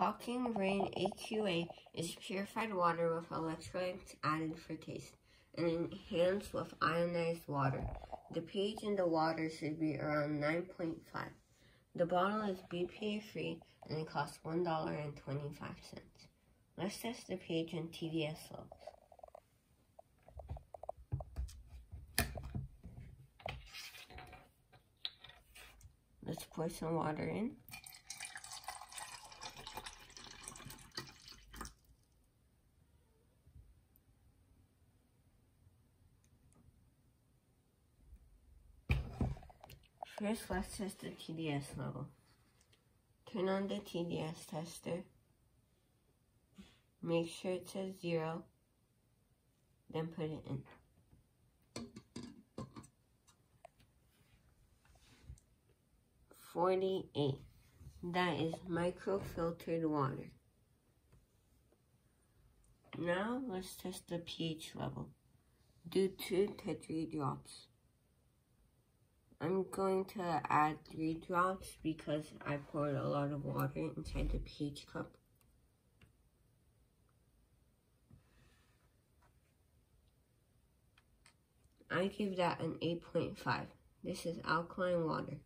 Talking Rain AQA is purified water with electrolytes added for taste and enhanced with ionized water. The pH in the water should be around 9.5. The bottle is BPA-free and it costs $1.25. Let's test the pH and TDS levels. Let's pour some water in. First, let's test the TDS level. Turn on the TDS tester. Make sure it says 0, then put it in. .48. That is microfiltered water. Now let's test the pH level. Do 2 to 3 drops. I'm going to add 3 drops because I poured a lot of water inside the pH cup. I give that an 8.5. This is alkaline water.